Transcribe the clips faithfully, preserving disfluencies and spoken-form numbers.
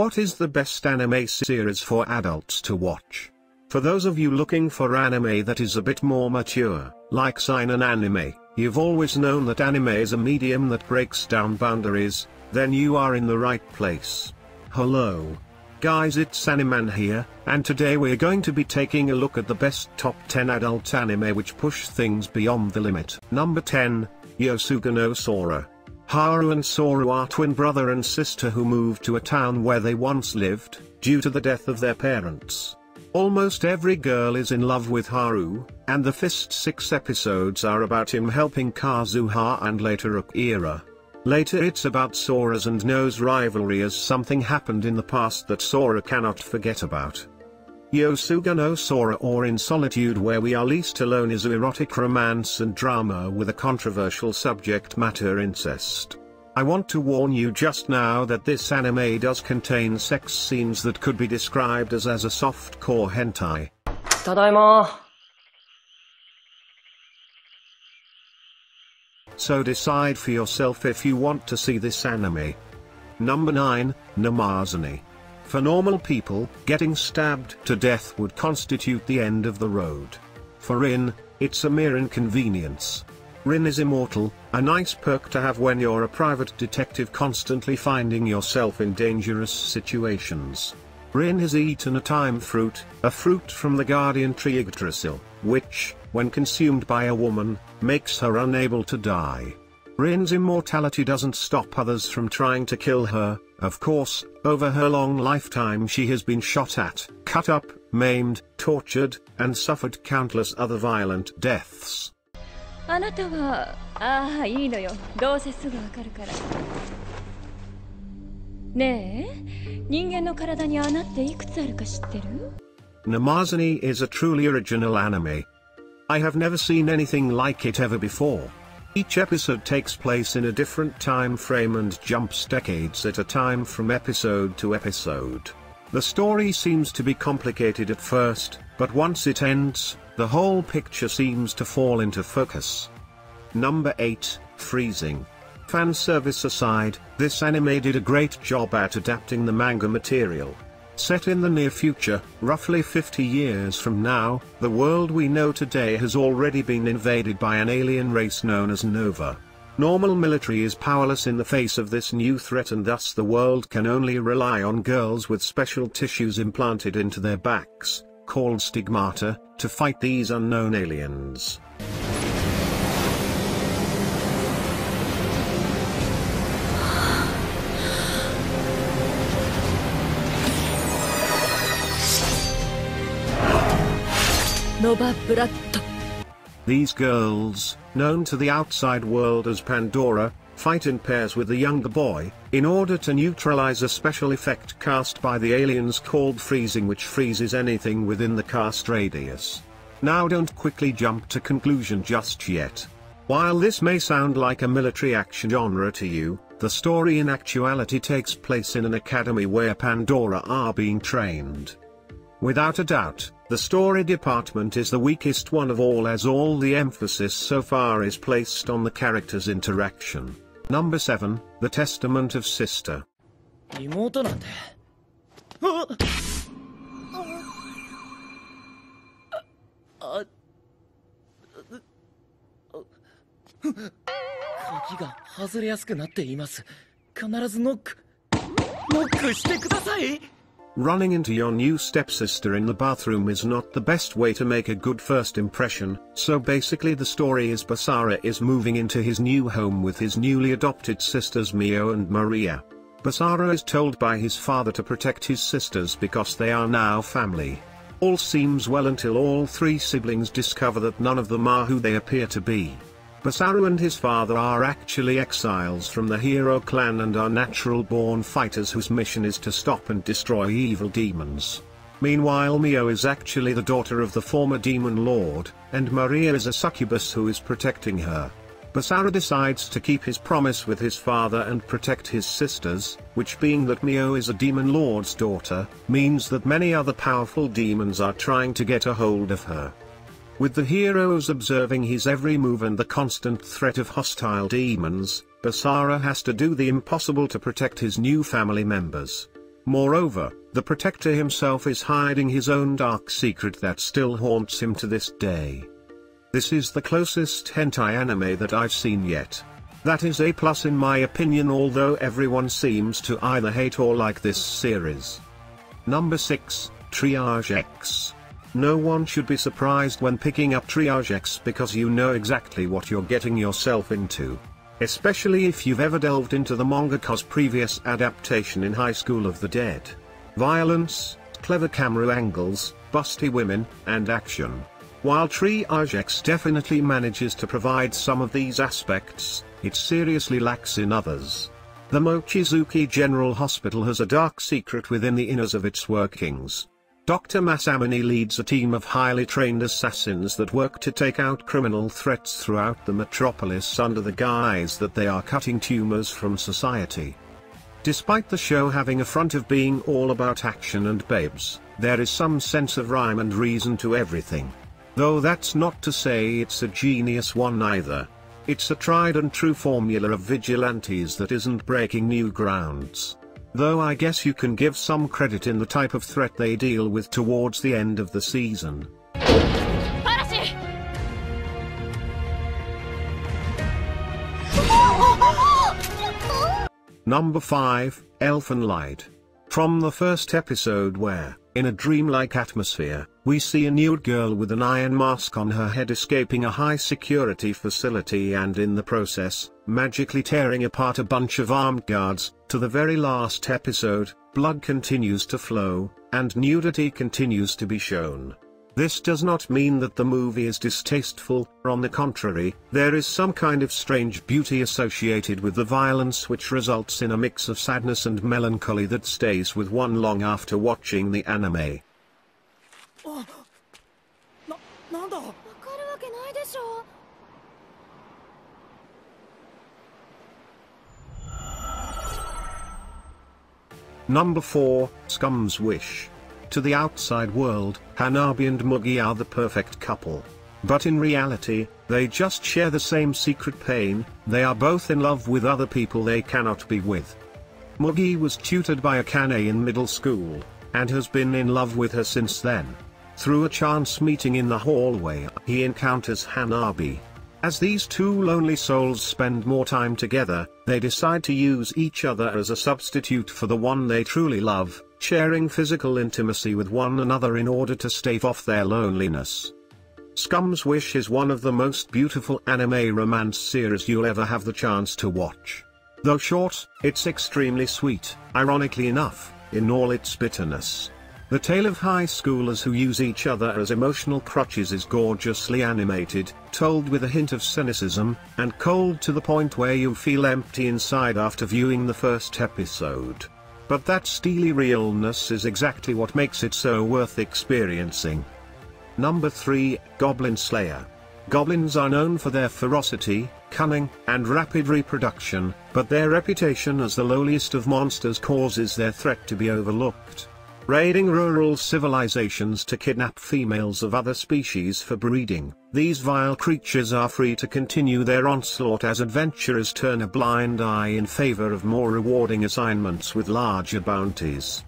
What is the best anime series for adults to watch? For those of you looking for anime that is a bit more mature, like seinen anime, you've always known that anime is a medium that breaks down boundaries, then you are in the right place. Hello, guys, it's Animan here, and today we're going to be taking a look at the best top ten adult anime which push things beyond the limit. Number ten, Yosuga no Sora. Haru and Sora are twin brother and sister who moved to a town where they once lived, due to the death of their parents. Almost every girl is in love with Haru, and the first six episodes are about him helping Kazuha and later Akira. Later it's about Sora's and No's rivalry as something happened in the past that Sora cannot forget about. Yosuga no Sora, or In Solitude Where We Are Least Alone, is erotic romance and drama with a controversial subject matter, incest. I want to warn you just now that this anime does contain sex scenes that could be described as, as a soft-core hentai. Tadaima. So decide for yourself if you want to see this anime. Number nine, Mnemosyne. For normal people, getting stabbed to death would constitute the end of the road. For Rin, it's a mere inconvenience. Rin is immortal, a nice perk to have when you're a private detective constantly finding yourself in dangerous situations. Rin has eaten a time fruit, a fruit from the guardian tree Yggdrasil, which, when consumed by a woman, makes her unable to die. Rin's immortality doesn't stop others from trying to kill her. Of course, over her long lifetime she has been shot at, cut up, maimed, tortured, and suffered countless other violent deaths. Mnemosyne is a truly original anime. I have never seen anything like it ever before. Each episode takes place in a different time frame and jumps decades at a time from episode to episode. The story seems to be complicated at first, but once it ends, the whole picture seems to fall into focus. Number eight, Freezing. Fan service aside, this anime did a great job at adapting the manga material. Set in the near future, roughly fifty years from now, the world we know today has already been invaded by an alien race known as Nova. Normal military is powerless in the face of this new threat, and thus the world can only rely on girls with special tissues implanted into their backs, called stigmata, to fight these unknown aliens. Nova. These girls, known to the outside world as Pandora, fight in pairs with the younger boy, in order to neutralize a special effect cast by the aliens called Freezing, which freezes anything within the cast radius. Now don't quickly jump to conclusion just yet. While this may sound like a military action genre to you, the story in actuality takes place in an academy where Pandora are being trained. Without a doubt, the story department is the weakest one of all, as all the emphasis so far is placed on the characters' interaction. Number seven, The Testament of Sister. Running into your new stepsister in the bathroom is not the best way to make a good first impression, so basically the story is Basara is moving into his new home with his newly adopted sisters Mio and Maria. Basara is told by his father to protect his sisters because they are now family. All seems well until all three siblings discover that none of them are who they appear to be. Basara and his father are actually exiles from the hero clan and are natural-born fighters whose mission is to stop and destroy evil demons. Meanwhile, Mio is actually the daughter of the former demon lord, and Maria is a succubus who is protecting her. Basara decides to keep his promise with his father and protect his sisters, which, being that Mio is a demon lord's daughter, means that many other powerful demons are trying to get a hold of her. With the heroes observing his every move and the constant threat of hostile demons, Basara has to do the impossible to protect his new family members. Moreover, the Protector himself is hiding his own dark secret that still haunts him to this day. This is the closest hentai anime that I've seen yet. That is a plus in my opinion, although everyone seems to either hate or like this series. Number six, Triage X. No one should be surprised when picking up Triage X because you know exactly what you're getting yourself into. Especially if you've ever delved into the mangaka's previous adaptation in High School of the Dead. Violence, clever camera angles, busty women, and action. While Triage X definitely manages to provide some of these aspects, it seriously lacks in others. The Mochizuki General Hospital has a dark secret within the innards of its workings. Doctor Masamune leads a team of highly trained assassins that work to take out criminal threats throughout the metropolis under the guise that they are cutting tumors from society. Despite the show having a front of being all about action and babes, there is some sense of rhyme and reason to everything. Though that's not to say it's a genius one either. It's a tried and true formula of vigilantes that isn't breaking new grounds. Though I guess you can give some credit in the type of threat they deal with towards the end of the season. Number five, Elfen Lied. From the first episode where, in a dreamlike atmosphere, we see a nude girl with an iron mask on her head escaping a high security facility and in the process, magically tearing apart a bunch of armed guards, to the very last episode, blood continues to flow, and nudity continues to be shown. This does not mean that the movie is distasteful, on the contrary, there is some kind of strange beauty associated with the violence which results in a mix of sadness and melancholy that stays with one long after watching the anime. Number four, Scum's Wish. To the outside world, Hanabi and Mugi are the perfect couple. But in reality, they just share the same secret pain, they are both in love with other people they cannot be with. Mugi was tutored by Akane in middle school, and has been in love with her since then. Through a chance meeting in the hallway, he encounters Hanabi. As these two lonely souls spend more time together, they decide to use each other as a substitute for the one they truly love, sharing physical intimacy with one another in order to stave off their loneliness. Scum's Wish is one of the most beautiful anime romance series you'll ever have the chance to watch. Though short, it's extremely sweet, ironically enough, in all its bitterness. The tale of high schoolers who use each other as emotional crutches is gorgeously animated, told with a hint of cynicism, and cold to the point where you feel empty inside after viewing the first episode. But that steely realness is exactly what makes it so worth experiencing. Number three, Goblin Slayer. Goblins are known for their ferocity, cunning, and rapid reproduction, but their reputation as the lowliest of monsters causes their threat to be overlooked. Raiding rural civilizations to kidnap females of other species for breeding, these vile creatures are free to continue their onslaught as adventurers turn a blind eye in favor of more rewarding assignments with larger bounties.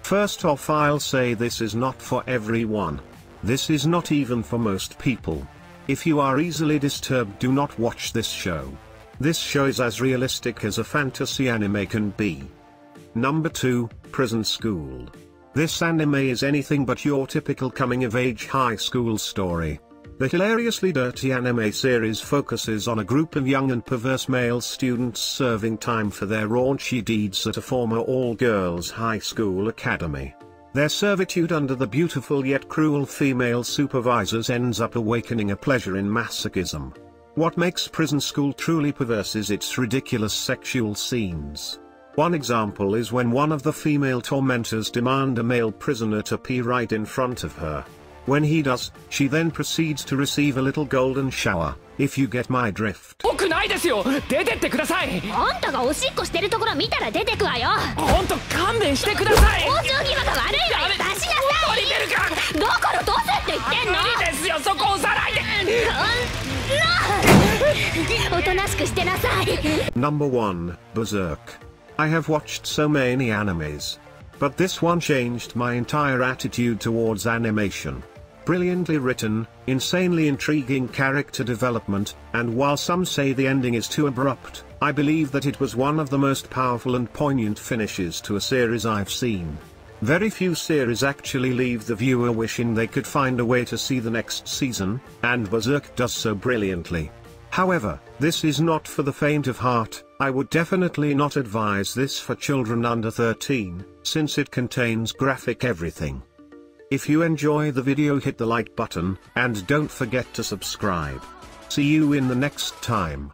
First off, I'll say this is not for everyone. This is not even for most people. If you are easily disturbed, do not watch this show. This show is as realistic as a fantasy anime can be. Number two, Prison School. This anime is anything but your typical coming-of-age high school story. The hilariously dirty anime series focuses on a group of young and perverse male students serving time for their raunchy deeds at a former all-girls high school academy. Their servitude under the beautiful yet cruel female supervisors ends up awakening a pleasure in masochism. What makes Prison School truly perverse is its ridiculous sexual scenes. One example is when one of the female tormentors demands a male prisoner to pee right in front of her. When he does, she then proceeds to receive a little golden shower, if you get my drift. Number one, Berserk. I have watched so many animes. but this one changed my entire attitude towards animation. Brilliantly written, insanely intriguing character development, and while some say the ending is too abrupt, I believe that it was one of the most powerful and poignant finishes to a series I've seen. Very few series actually leave the viewer wishing they could find a way to see the next season, and Berserk does so brilliantly. However, this is not for the faint of heart. I would definitely not advise this for children under thirteen, since it contains graphic everything. If you enjoy the video, hit the like button, and don't forget to subscribe. See you in the next time.